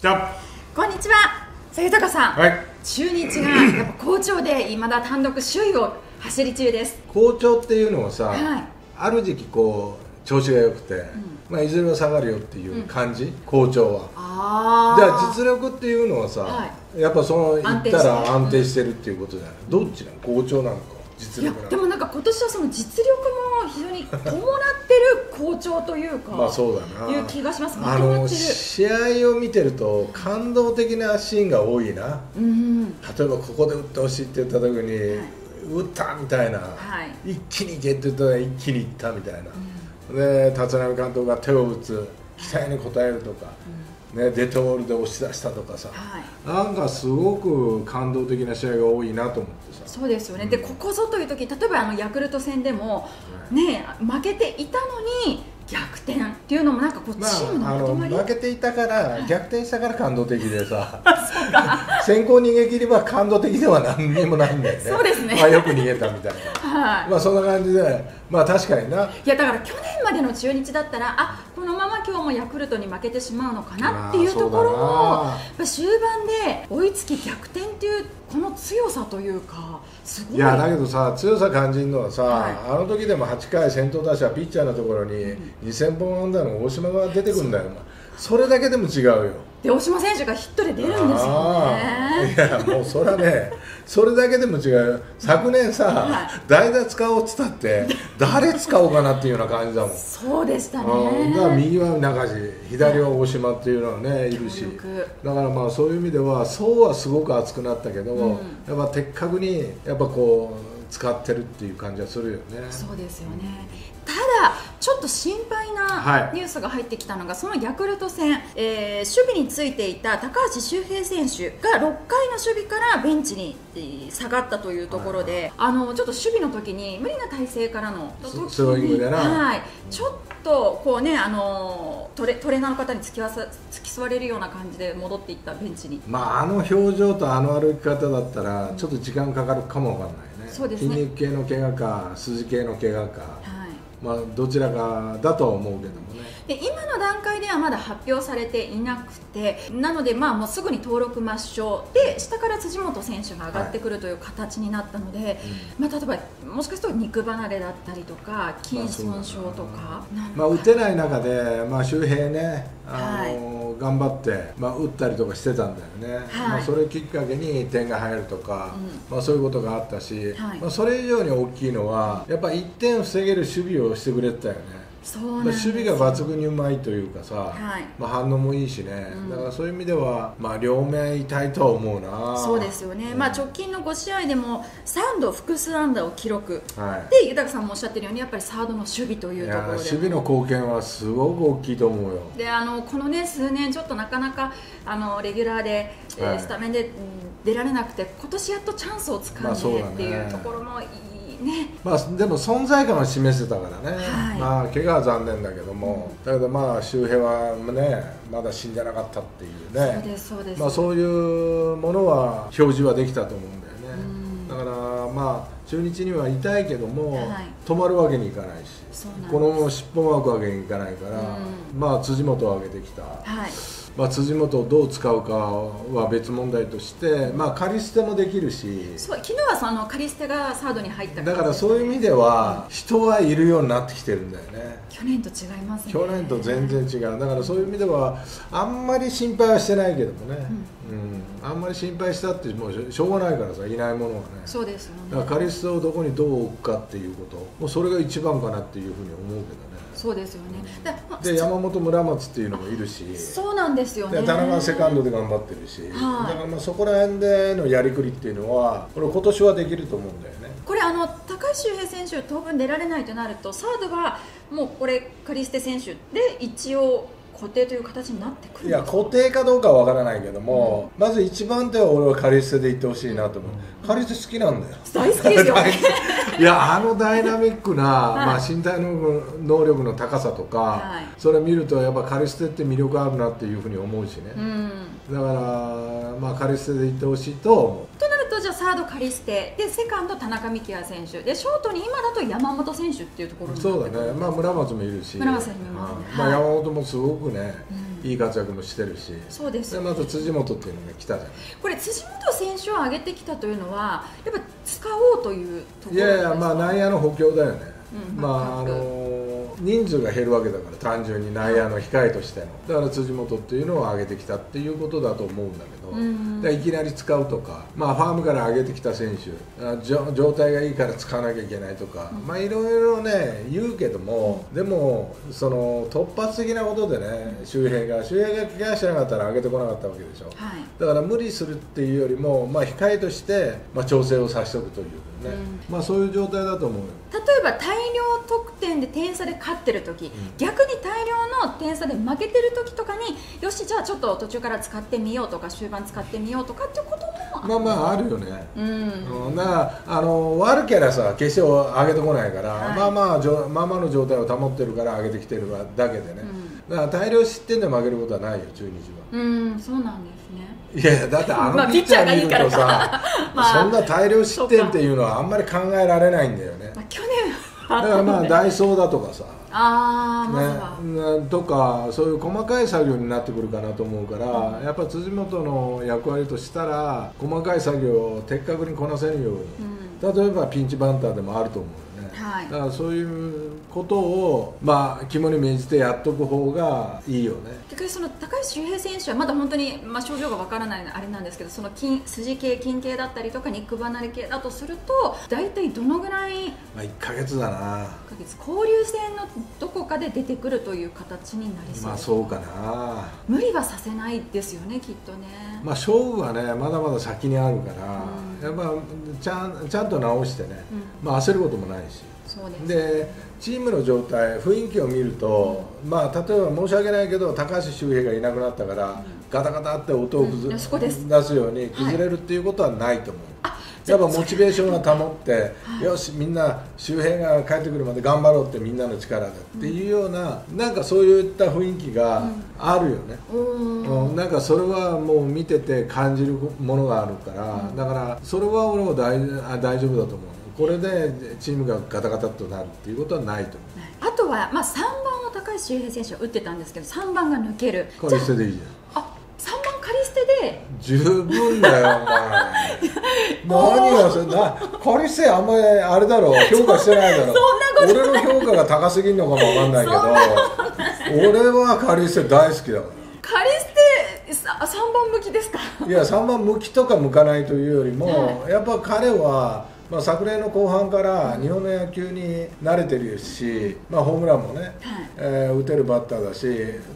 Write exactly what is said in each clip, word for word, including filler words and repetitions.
こんにちは。さあ豊さん、はい、中日がやっぱ好調でいまだ単独首位を走り中です。好調っていうのはさ、はい、ある時期こう調子が良くて、うん、まあいずれは下がるよっていう感じ、うん、好調は。あー、じゃあ実力っていうのはさ、はい、やっぱその言ったら安定してるっていうことじゃない、うん、どっちなの、好調なのか実力なのか。でもなんか今年はその実力も非常に伴ってる好調というかまあそうだないう気がします。あの試合を見てると感動的なシーンが多いな、うん、例えばここで打ってほしいって言った時に、はい、打ったみたいな、はい、一気にいけって言ったら一気にいったみたいな、うん、で立浪監督が手を打つ期待に応えるとか、うんね、デッドボールで押し出したとかさ、はい、なんかすごく感動的な試合が多いなと思ってさ。そうですよね、うん、でここぞという時、例えばあのヤクルト戦でも、はい、ね負けていたのに逆転っていうのもなんかこうチームのまとまり、まあ、あの負けていたから逆転したから感動的でさ先行逃げ切りは感動的では何にもないんだよねそうですね、まあよく逃げたみたいなはい、まあそんな感じで、まあ確かにな。いやだから去年までの中日だったらあこのまま今日もヤクルトに負けてしまうのかなっていうところも終盤で追いつき逆転っていうこの強さというかすごい。いやだけどさ強さ感じるのはさ、はい、あの時でもはちかい先頭打者ピッチャーのところににせんぼん安打の大島が出てくるんだよ、うん、それだけでも違うよ。で大島選手がヒットで出るんですよね。いやもうそれはねそれだけでも違う。昨年さ、はい、代打使おうっつったって誰使おうかなっていうような感じだもんそうでしたね。だから右は中地左は大島っていうのはね、はい、いるし、だからまあそういう意味では層はすごく厚くなったけど、うん、やっぱ的確にやっぱこう使ってるっていう感じはするよね。そうですよね。ただちょっと心配なニュースが入ってきたのが、はい、そのヤクルト戦、えー、守備についていた高橋周平選手がろっかいの守備からベンチに下がったというところで、はい、あのちょっと守備の時に無理な体勢からのスローイングでな、はい、ちょっとこう、ね、あの トレ、トレーナーの方に付きわさ、付き添われるような感じで戻っていったベンチに、まあ、あの表情とあの歩き方だったらちょっと時間かかるかもわからないね。そうですね、筋肉系の怪我か筋系の怪我か、はいまあどちらかだとは思うけどもね。で今の段階ではまだ発表されていなくて、なのでまあもうすぐに登録抹消で下から辻元選手が上がってくるという形になったので、はいうん、まあ例えばもしかすると肉離れだったりとか筋損傷とか、まあ打てない中でまあ周平ねあの、はい、頑張ってまあ打ったりとかしてたんだよね、はい、まあそれきっかけに点が入るとか、うん、まあそういうことがあったし、はい、まあそれ以上に大きいのはやっぱいってんを防げる守備をしてくれてたよね。守備が抜群にうまいというかさ、はい、まあ反応もいいしね、うん、だからそういう意味では、まあ、両面痛いとは思うな。そうですよね、うん、まあ直近のごしあいでもさんど複数安打を記録、はい、で豊さんもおっしゃってるようにやっぱりサードの守備というところで守備の貢献はすごく大きいと思うよ。であのこの、ね、数年ちょっとなかなかあのレギュラーで、はい、えスタメンで出られなくて今年やっとチャンスをつかんでっていうところもいいね、まあでも存在感は示せたからね、はい、まあ怪我は残念だけども、うん、だけどまあ周平はねまだ死んでなかったっていうね、そうですそうです、まあそういうものは表示はできたと思うんだよね、うん、だからまあ中日には痛いけども、はい、止まるわけにいかないしこのまま尻尾を巻くわけにいかないから、うん、まあ辻本を上げてきた、はい、まあ辻本をどう使うかは別問題として、まあ、仮捨てもできるし、そう昨日はその仮捨てがサードに入った、ね、だからそういう意味では人はいるようになってきてるんだよね。去年と違いますね。去年と全然違う。だからそういう意味ではあんまり心配はしてないけどもね、うんうん、あんまり心配したってもうしょうがないからさ、いないものはね。そうですよね。だから仮捨てをどこにどう置くかっていうこと、もうそれが一番かなっていういうふうに思うけどね。そうですよね。で、まあ、で山本村松っていうのもいるし、そうなんですよね。田中セカンドで頑張ってるし、はい、だからまあそこら辺でのやりくりっていうのはこれ今年はできると思うんだよね。これあの高橋周平選手当分出られないとなるとサードはもうこれ仮捨て選手で一応固定という形になってくる。いや固定かどうかは分からないけども、うん、まず一番手は俺は仮捨てでいってほしいなと思う、うん、仮捨て好きなんだよ。大好きですよいやあのダイナミックな、はい、まあ身体能力の高さとか、はい、それ見るとやっぱ仮捨てって魅力あるなっていうふうに思うしね、うん、だからまあ仮捨てでいってほしいと思う。となると当時はサード、カリステでセカンド、田中幹也選手でショートに今だと山本選手っていうところになってくる。そうだね、まあ、村松もいるし、村松もいますね。まあ、山本もすごくね、うん、いい活躍もしてるし、そうですね、また辻元っていうのが来たじゃん。これ辻元選手を上げてきたというのはやっぱ使おうというところですか。いやいや、まあ、内野の補強だよね。まああの人数が減るわけだから、単純に内野の控えとしての、だから辻元っていうのを上げてきたっていうことだと思うんだけど、うん、だからいきなり使うとか、まあ、ファームから上げてきた選手、状態がいいから使わなきゃいけないとか、うん、まあいろいろね言うけども、でもその突発的なことでね、周平が周平が怪我しなかったら上げてこなかったわけでしょ、はい、だから無理するっていうよりも、まあ、控えとして、まあ、調整をさせておくというね、うん、まあそういう状態だと思うよ。例えば大量得点で点差で勝ってる時、うん、逆に大量の点差で負けてる時とかに、よし、じゃあちょっと途中から使ってみようとか、終盤使ってみようとかってこともまあまああるよね。うん、だからあの悪キャラさ決して上げてこないから、はい、まあまあまあまあの状態を保ってるから上げてきてるだけでね、うん、だから大量失点で負けることはないよ、中日は。うん、そうなんですね。いや、だってあのピッチャー見るとさ、そんな大量失点っていうのはあんまり考えられないんだよね。まあ去年だからまあダイソーだとかさ、とかそういう細かい作業になってくるかなと思うから、うん、やっぱ辻元の役割としたら細かい作業を的確にこなせるように、うん、例えばピンチバンターでもあると思うよね、はい、だからそういうことを、まあ、肝に銘じてやっとく方がいいよね。逆にその高橋周平選手はまだ本当に、まあ、症状がわからないのあれなんですけど、その筋筋系、筋系だったりとか肉離れ系だとすると大体どのぐらい、まあいっかげつだな、いっかげつ交流戦のどこかで出てくるという形になりそうです。まあそうかな、無理はさせないですよね、きっとね。まあ勝負はねまだまだ先にあるから、うん、やっぱちゃんちゃんと直してね、うん、まあ焦ることもないし。そうですね。でチームの状態、雰囲気を見ると、うん、まあ例えば申し訳ないけど高橋周平がいなくなったから、うん、ガタガタって音を崩、うん、そこです出すように崩れるっていうことはないと思う。はい、やっぱモチベーションが保って、はい、よしみんな周平が帰ってくるまで頑張ろうって、みんなの力でっていうような、うん、なんかそういった雰囲気があるよね、うん、なんかそれはもう見てて感じるものがあるから、うん、だからそれは俺も大、大丈夫だと思う。これでチームがガタガタとなるっていうことはないと思う。あとは、まあ、さんばんを高橋周平選手は打ってたんですけど、さんばんが抜ける。これ捨てていいじゃん。十分だよ、お前。何がそれな、カリステあんまりあれだろ、評価してないだろ。俺の評価が高すぎるのかもわかんないけど、俺はカリステ大好きだから。カリステさんばん向きですか？いや、さんばん向きとか向かないというよりも、やっぱ彼は。まあ昨年の後半から日本の野球に慣れてるし、まあ、ホームランもね、はい、えー、打てるバッターだし、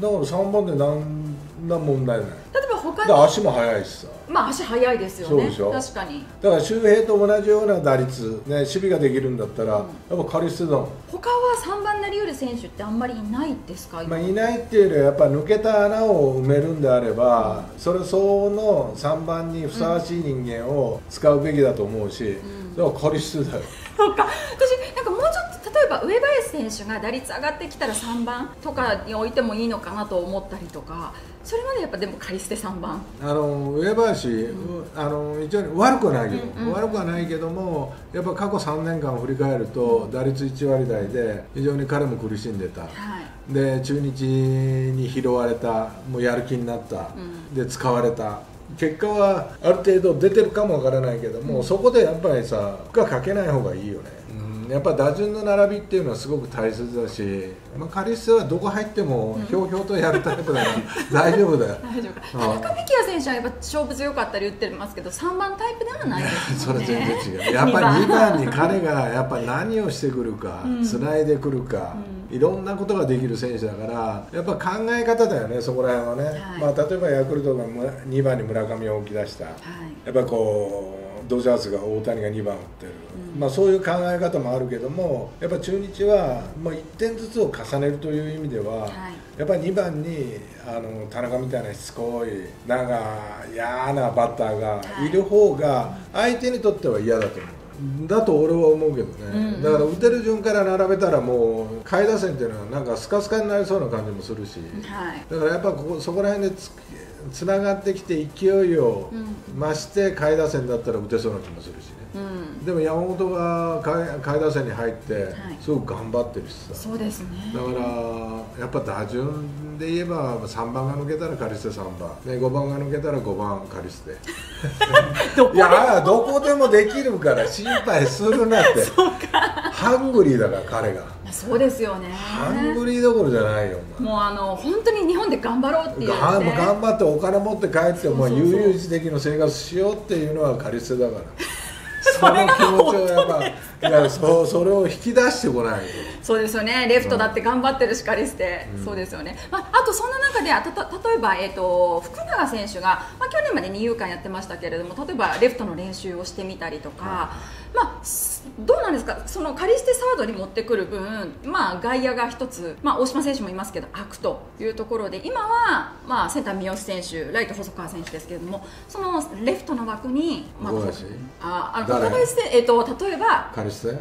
だからさんばんで何ら問題ない。例えば他にだ足も速いしさ、まあ足速いですよね。そうでしょ、確かに。だから周平と同じような打率、ね、守備ができるんだったら、うん、やっぱカリステだもん。他はさんばんになりうる選手ってあんまりいないですか？まあいないっていうよりは、やっぱ抜けた穴を埋めるんであれば、うん、それ相応のさんばんにふさわしい人間を使うべきだと思うし、うんうん、だからカリステだよ。そうか、私なんかもうちょっと、例えば上林選手が打率上がってきたらさんばんとかに置いてもいいのかなと思ったりとか、それまでやっぱでもカリステさんばん、あの上林、うん、あの一応悪くはないけど、うんうん、悪くはないけども、やっぱ過去さんねんかんを振り返ると打率いちわりだいで非常に彼も苦しんでた、はい、で中日に拾われた、もうやる気になった、うん、で使われた。結果はある程度出てるかもわからないけども、うん、そこでやっぱりさ、負荷かけない方がいいよね。うん、やっぱ打順の並びっていうのはすごく大切だし、まあ、カリステはどこ入ってもひょうひょうとやるタイプだから、うん、大丈夫だよ。大丈夫。田中幹也選手はやっぱ勝負強かったり打ってますけど、さんばんタイプではないですよね。それ全然違う。やっぱりにばんに彼がやっぱ何をしてくるか、繋いでくるか。うんうん、いろんなことができる選手だから、やっぱ考え方だよね、そこら辺はね。はい、まあ例えばヤクルトがにばんに村上を置き出した、はい、やっぱこうドジャースが大谷がにばん打ってる、うん、まあそういう考え方もあるけども、やっぱ中日はまあいってんずつを重ねるという意味では、はい、やっぱりにばんにあの田中みたいなしつこいなんか嫌なバッターがいる方が相手にとっては嫌だと思う。だと俺は思うけどね、うん、うん、だから打てる順から並べたらもう下位打線っていうのはなんかスカスカになりそうな感じもするし、はい、だからやっぱここそこら辺でつつながってきて勢いを増して下位打線だったら打てそうな気もするしね、うん、でも山本が下位打線に入ってすごく頑張ってるしさ、はい、そうですね、だからやっぱ打順で言えばさんばんが抜けたらカリステさんばん、ね、ごばんが抜けたらごばんカリステどこでもいやどこでもできるから心配するなってそうか、ハングリーだから彼が。そうですよね、ハングリーどころじゃないよ、もうあの本当に日本で頑張ろうっていう、ね、頑張ってお金持って帰ってもう悠々自適の生活しようっていうのはカリステだからその気持ちをやっぱいや そ, それを引き出してこないと。そうですよね、レフトだって頑張ってるしカリステ、うん、そうですよね、まあ、あとそんな中でたた例えば、えー、と福永選手が、まあ、去年まで二遊間やってましたけれども、例えばレフトの練習をしてみたりとか、うん、まあどうなんですか、そのカリステサードに持ってくる分、まあ、外野が一つ、まあ、大島選手もいますけど空くというところで、今は、まあ、センター三好選手、ライト細川選手ですけれども、そのレフトの枠に、まあ、あのえっと例えばカリステ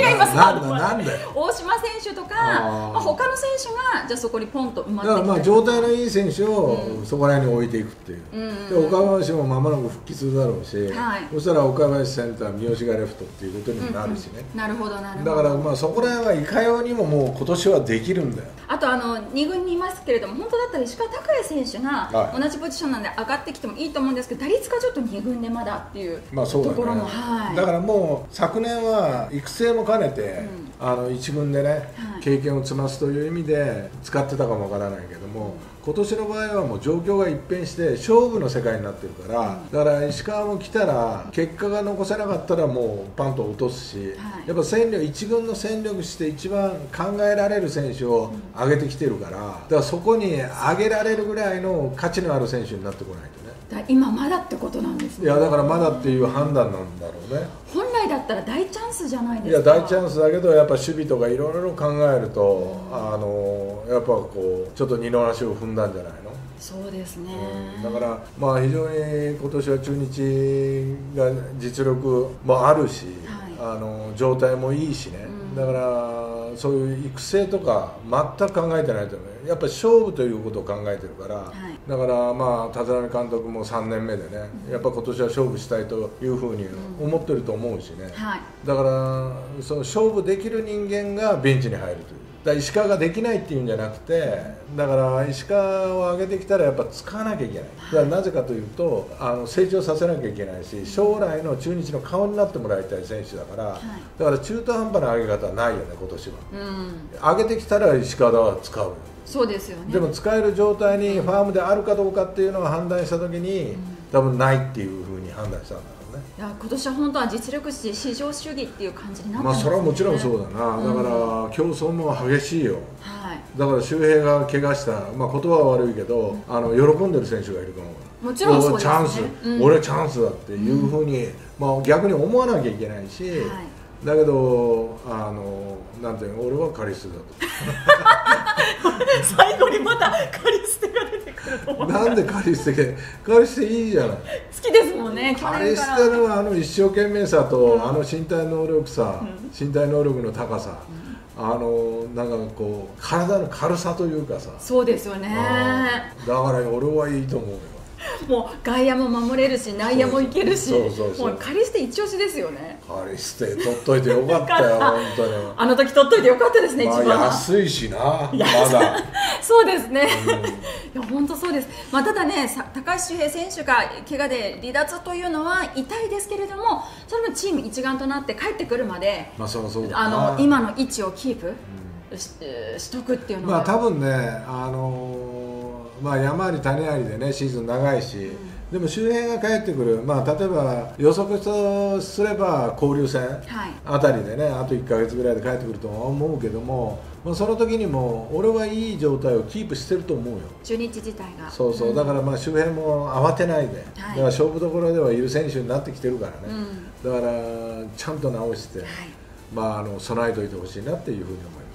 が今なんだよ、大島選手とか、まあ、他の選手がじゃあそこにポンと埋まってきて、だからまあ状態のいい選手をそこら辺に置いていくっていう、で岡林もまもなく復帰するだろうし、はい、そしたら岡林センター、三好がレフトっていうことにもなるしね、だからまあそこら辺はいかようにももう今年はできるんだよ。あとあのに軍にいますけれども、本当だったら石川昂弥選手が同じポジションなんで上がってきてもいいと思うんですけど、打率がちょっとに軍でまだっていうところも、だからもう昨年は育成も兼ねて、うん、あの一軍でね、はい、経験を積ますという意味で使ってたかもわからないけども、今年の場合はもう状況が一変して勝負の世界になってるから、うん、だから石川も来たら結果が残せなかったらもうパンと落とすし、はい、やっぱ戦力一軍の戦力して一番考えられる選手を上げてきてるから、うん、だからそこに上げられるぐらいの価値のある選手になってこないとね。だ今まだってことなんですね。いやだからまだっていう判断なんだろうね。本来だったら大チャンスじゃないですか。いや大チャンスだけどやっぱ守備とかいろいろ考えると、うん、あのやっぱこうちょっと二の足を踏んだんじゃないの。そうですね、うん、だから、まあ、非常に今年は中日が実力もあるし、はい、あの状態もいいしね、うん、だからそういう育成とか全く考えてないと思う。やっぱり勝負ということを考えてるから、はい、だから、まあ、立浪監督もさんねんめでね、うん、やっぱ今年は勝負したいというふうに思ってると思うしね、うん、はい、だからその勝負できる人間がベンチに入るという。だから石川ができないっていうんじゃなくて、だから石川を上げてきたらやっぱ使わなきゃいけない。だからなぜかというと、あの成長させなきゃいけないし、将来の中日の顔になってもらいたい選手だから、はい、だから中途半端な上げ方はないよね今年は、うん、上げてきたら石川は使う。そうですよね。でも使える状態にファームであるかどうかっていうのを判断したときに、うん、多分ないっていうふうに判断したんだろうね。いや今年は本当は実力視、市場主義っていう感じになってますね。まあそれはもちろんそうだな。だから競争も激しいよ。はい、だから周平が怪我した、まあ言葉は悪いけど、うん、あの喜んでる選手がいると思う。もちろんそうですね。チャンス、うん、俺はチャンスだっていうふうに、まあ逆に思わなきゃいけないし。はい、だけどあのなんていうの、俺はカリステだと最後にまたカリステが出てくると思う。なんでカリステ、カリステいいじゃない、好きですもんね。カリステのあの一生懸命さと、うん、あの身体能力さ、うん、身体能力の高さ、うん、あのなんかこう体の軽さというかさ。そうですよね。だから俺はいいと思うよ。もう外野も守れるし内野もいけるし、もうカリステ一押しですよね。カリステ取っといてよかったよ本当に。あの時取っといてよかったですね。まあ安いしな、まだ。そうですね。いや本当そうです。まあただね、高橋周平選手が怪我で離脱というのは痛いですけれども、それもチーム一丸となって帰ってくるまで、まあそうそう、あの今の位置をキープしとくっていうのは。まあ多分ね、あの。まあ山あり谷ありでねシーズン長いし、うん、でも周平が帰ってくる、まあ、例えば予測とすれば交流戦あたりでね、はい、あといっかげつぐらいで帰ってくるとは思うけども、まあ、その時にも俺はいい状態をキープしてると思うよ中日自体が。そうそう、だからまあ周平も慌てないで、はい、だから勝負どころではいる選手になってきてるからね、うん、だからちゃんと直して、はい、まああの備えておいてほしいなっていうふうに思います。